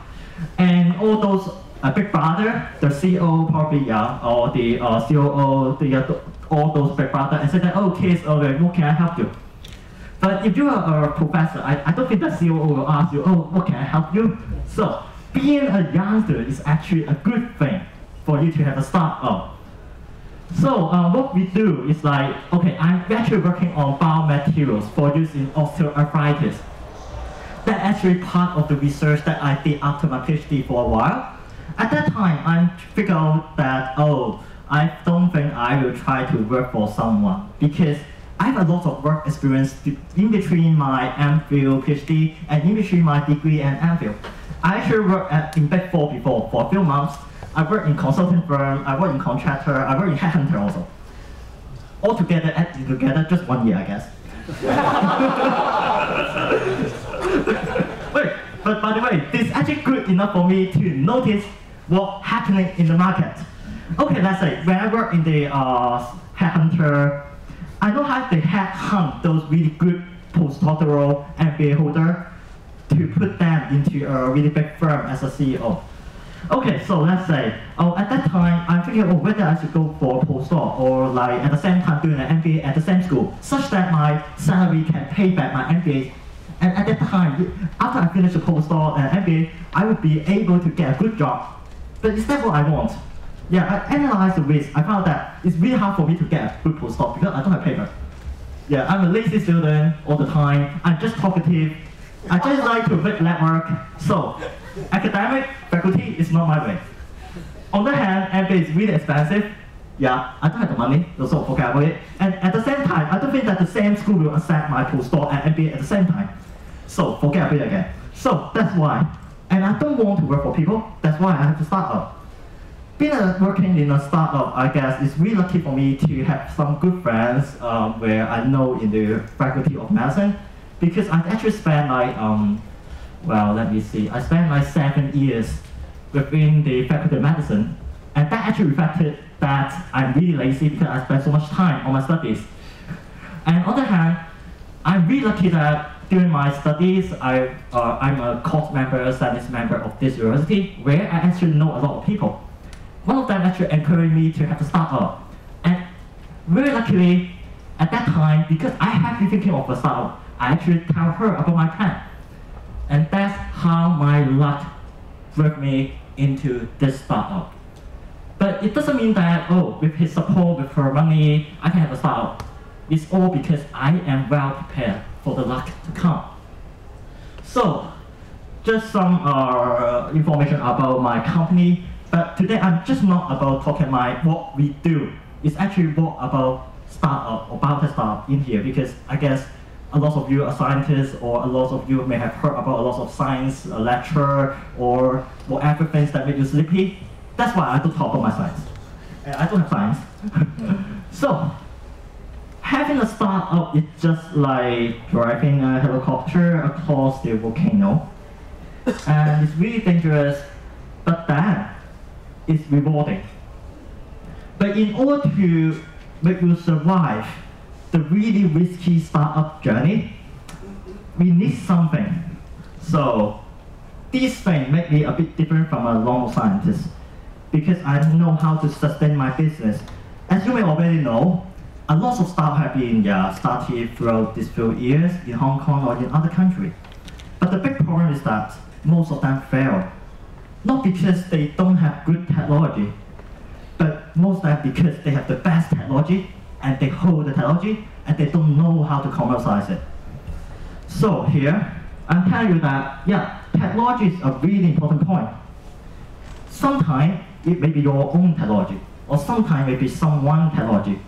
and all those uh, big brother, the C E O probably, yeah, or the uh, C O O, the uh, all those big brother, and say that, oh, kids, oh, what can I help you? But if you are a professor, I, I don't think that C O O will ask you, oh, what can I help you? So being a young student is actually a good thing for you to have a start-up. So uh, what we do is like, okay, I'm actually working on biomaterials for use in osteoarthritis. That's actually part of the research that I did after my PhD for a while. At that time, I figured out that, oh, I don't think I will try to work for someone because I have a lot of work experience in between my M Phil PhD and in between my degree and M Phil. I actually worked at, in Big Four before for a few months. I worked in consulting firm, I worked in contractor, I worked in headhunter also. All together, added together, just one year, I guess. Wait, but by the way, this is actually good enough for me to notice what's happening in the market. Okay, let's say, when I work in the uh, headhunter, I know how they headhunt those really good postdoctoral M B A holder to put them into a really big firm as a C E O. Okay, so let's say, oh, at that time, I'm thinking, oh, whether I should go for a postdoc or like at the same time doing an M B A at the same school, such that my salary can pay back my M B A. And at that time, after I finish the postdoc and M B A, I would be able to get a good job. But is that what I want? Yeah, I analyzed the risk. I found that it's really hard for me to get a good postdoc because I don't have paper. Yeah, I'm a lazy student all the time. I'm just talkative. I just like to make lab work. So, academic faculty is not my way. On the other hand, M B A is really expensive. Yeah, I don't have the money, so forget about it. And at the same time, I don't think that the same school will accept my postdoc and M B A at the same time. So, forget about it again. So, that's why. And I don't want to work for people. That's why I have to start up. Being a, working in a startup, I guess, it's really lucky for me to have some good friends um, where I know in the faculty of medicine, because I actually spent like, um, well, let me see, I spent like seven years within the faculty of medicine, and that actually reflected that I'm really lazy because I spent so much time on my studies. And on the other hand, I'm really lucky that during my studies, I, uh, I'm a course member, a science member of this university, where I actually know a lot of people. One of them actually encouraged me to have a startup. And very luckily, at that time, because I had been thinking of a startup, I actually tell her about my plan. And that's how my luck brought me into this startup. But it doesn't mean that, oh, with his support, with her money, I can have a startup. It's all because I am well prepared for the luck to come. So, just some uh, information about my company. But today, I'm just not about talking about what we do. It's actually more about startup or biotech startup in here, because I guess a lot of you are scientists, or a lot of you may have heard about a lot of science lecture or whatever things that make you sleepy. That's why I don't talk about my science. I don't have science. So, having a startup is just like driving a helicopter across the volcano. And it's really dangerous, but then, it's rewarding. But in order to make you survive the really risky startup journey, we need something. So this thing makes me a bit different from a normal scientist because I know how to sustain my business. As you may already know, a lot of staff have been uh, started throughout these few years in Hong Kong or in other countries. But the big problem is that most of them fail. Not because they don't have good technology, but most of them because they have the best technology and they hold the technology and they don't know how to commercialize it. So here, I'm telling you that, yeah, technology is a really important point. Sometimes it may be your own technology, or sometimes it may be someone's technology.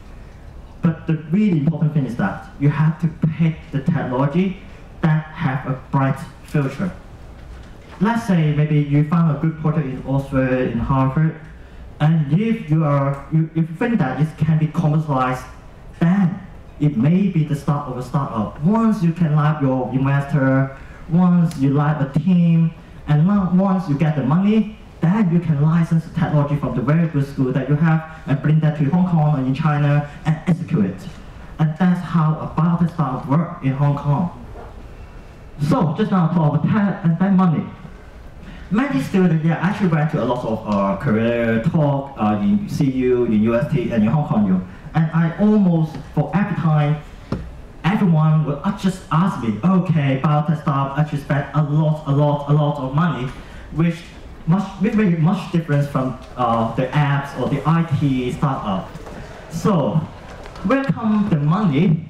But the really important thing is that you have to pick the technology that have a bright future. Let's say maybe you found a good project in Oxford, in Harvard, and if you are you, you think that it can be commercialized, then it may be the start of a startup. Once you can lap your investor, once you lap a team, and now once you get the money, then you can license the technology from the very good school that you have and bring that to Hong Kong and in China and execute it. And that's how a biotech startup works in Hong Kong. So just now talk about talent and then money. Many students yeah, actually went to a lot of uh, career talk uh, in C U, in U S T, and in Hong Kong U. And I almost, for every time, everyone would just ask me, okay, biotech startup actually spent a lot, a lot, a lot of money, which much, very much difference from uh, the apps or the I T startup. So, where comes the money?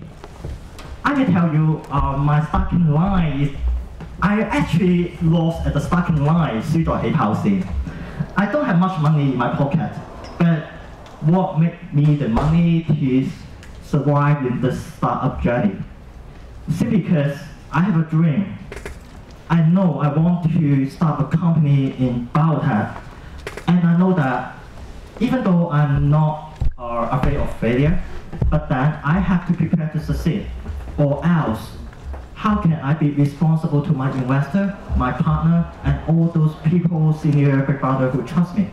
I can tell you, uh, my starting line is I actually lost at the starting line three point eight thousand. I don't have much money in my pocket, but what made me the money to survive in the startup journey? Simply because I have a dream. I know I want to start a company in biotech, and I know that even though I'm not uh, afraid of failure, but that I have to prepare to succeed, or else how can I be responsible to my investor, my partner, and all those people, senior, big brother who trust me?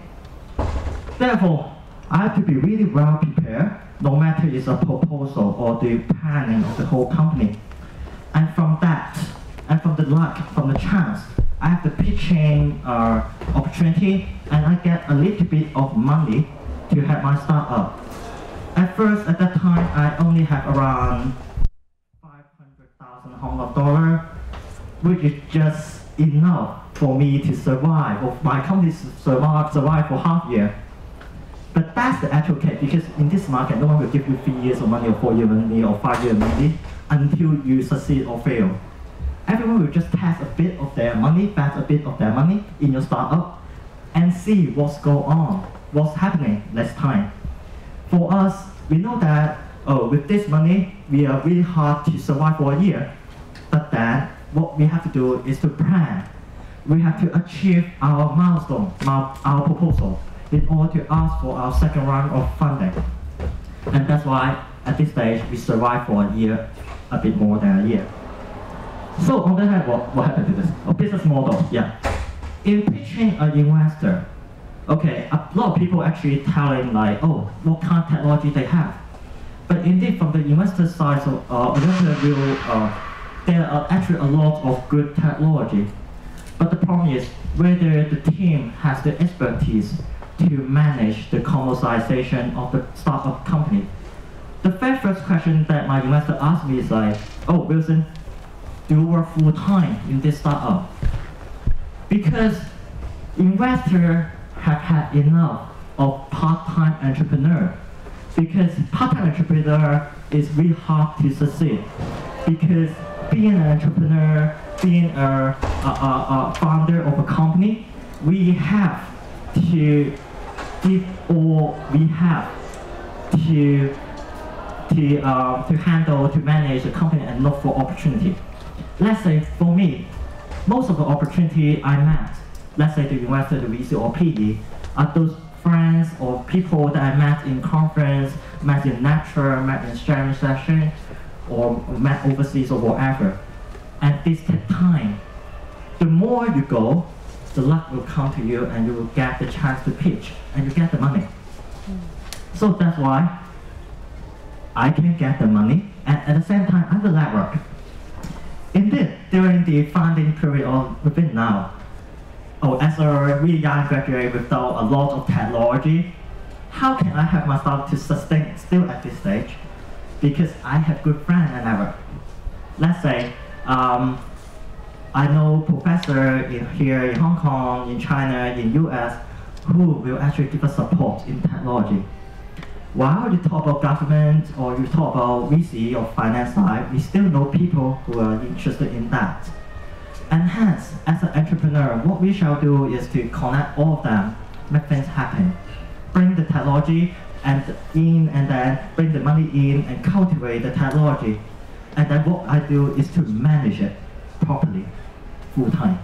Therefore, I have to be really well prepared, no matter it's a proposal or the planning of the whole company. And from that, and from the luck, from the chance, I have the pitching uh, opportunity, and I get a little bit of money to have my startup. At first, at that time, I only have around five hundred thousand Hong Kong dollars, which is just enough for me to survive, or my company to survive, survive for half a year. But that's the actual case, because in this market, no one will give you three years of money, or four years of money, or five years of money, until you succeed or fail. Everyone will just test a bit of their money, bet a bit of their money in your startup, and see what's going on, what's happening next time. For us, we know that oh, with this money, we are really hard to survive for a year. But then, what we have to do is to plan. We have to achieve our milestone, our proposal, in order to ask for our second round of funding. And that's why, at this stage, we survive for a year, a bit more than a year. So on the other hand, what, what happened to this? A business model, yeah. In pitching an investor, okay, a lot of people actually telling like, oh, what kind of technology they have. But indeed, from the investor side, so uh, investor will, uh, there are actually a lot of good technology. But the problem is whether the team has the expertise to manage the commercialization of the startup company. The very first question that my investor asked me is like, oh, Wilson, do you work full-time in this startup? Because investors have had enough of part-time entrepreneur. Because part-time entrepreneur is really hard to succeed. Because being an entrepreneur, being a, a, a, a founder of a company, we have to give all we have to, to, um, to handle, to manage the company and look for opportunity. Let's say for me, most of the opportunity I met, let's say the investor, the V C or P E, are those friends or people that I met in conference, met in lecture, met in sharing session, or met overseas or whatever. And this takes time. The more you go, the luck will come to you and you will get the chance to pitch and you get the money. Mm. So that's why I can get the money and at the same time I'm the network. Indeed, during the funding period or within now. Oh, as a really young graduate without a lot of technology, how can I help myself to sustain still at this stage? Because I have good friends and ever. Let's say, um, I know professors here in Hong Kong, in China, in U S, who will actually give us support in technology. While you talk about government or you talk about V C or finance side, we still know people who are interested in that. And hence, as an entrepreneur, what we shall do is to connect all of them, make things happen, bring the technology and in, and then bring the money in and cultivate the technology. And then what I do is to manage it properly, full time.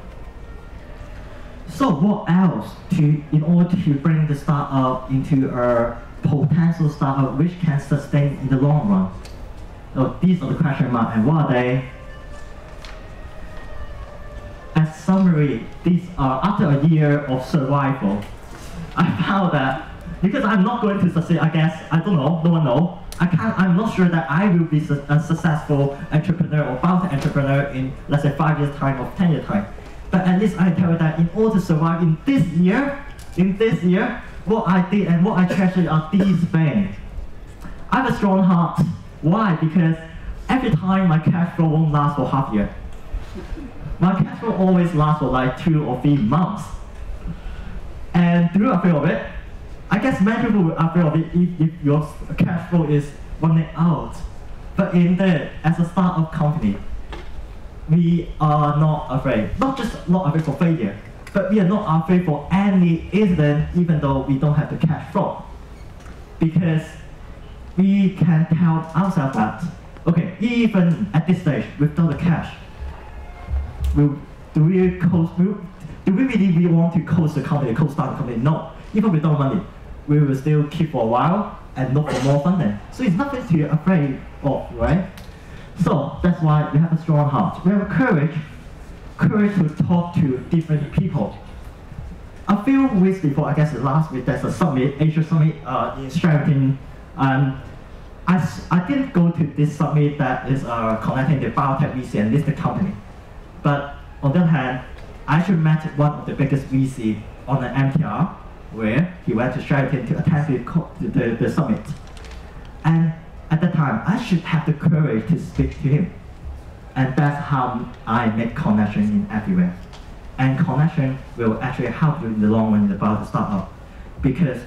So what else to in order to bring the startup into a potential startup which can sustain in the long run? So these are the question marks, and what are they? As summary, these are after a year of survival. I found that because I'm not going to succeed, I guess, I don't know, no one knows. I can't, I'm not sure that I will be su a successful entrepreneur or founder entrepreneur in, let's say, five years time or ten years time. But at least I tell you that in order to survive in this year, in this year, what I did and what I treasure are these things. I have a strong heart. Why? Because every time my cash flow won't last for half a year. My cash flow always lasts for like two or three months. And through a few of it, I guess many people will afraid of it if, if your cash flow is running out. But indeed, as a startup company, we are not afraid. Not just not afraid for failure, but we are not afraid for any incident, even though we don't have the cash flow. Because we can tell ourselves that, okay, even at this stage, without the cash, will, do, we close, will, do we really we want to close the company, close down the company? No. Even without money, we will still keep for a while and look for more funding. So it's nothing to be afraid of, right? So that's why we have a strong heart. We have courage, courage to talk to different people. A few weeks before, I guess last week, there's a summit, Asia Summit uh, in Sheraton. Um, I, I didn't go to this summit that is uh, connecting the biotech V C and listed company. But on the other hand, I actually met one of the biggest V C on an M T R, where he went to Sheraton to attend the, the, the summit. And at that time, I should have the courage to speak to him. And that's how I make connection in everywhere. And connection will actually help you in the long run about the startup. Because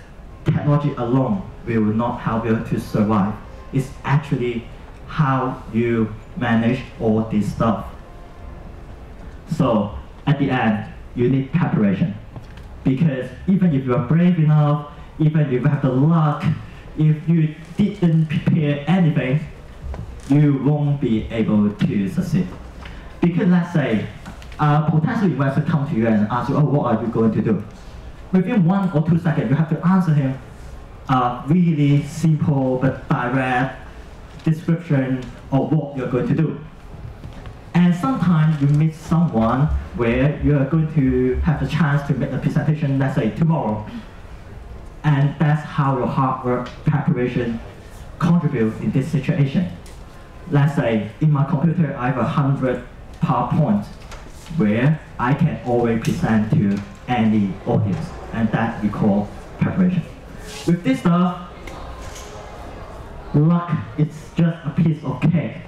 technology alone will not help you to survive. It's actually how you manage all this stuff. So at the end, you need preparation. Because even if you are brave enough, even if you have the luck, if you didn't prepare anything, you won't be able to succeed. Because let's say a potential investor comes to you and asks you, oh, what are you going to do? Within one or two seconds, you have to answer him a really simple but direct description of what you're going to do. And sometimes you meet someone where you're going to have the chance to make a presentation, let's say tomorrow. And that's how your hard work preparation contributes in this situation. Let's say in my computer, I have a hundred PowerPoints where I can always present to any audience. And that we call preparation. With this stuff, luck is just a piece of cake.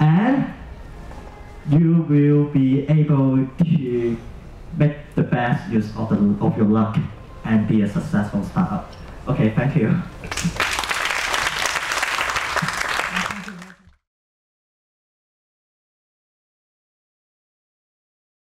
And you will be able to make the best use of, the, of your luck and be a successful startup. Okay, thank you.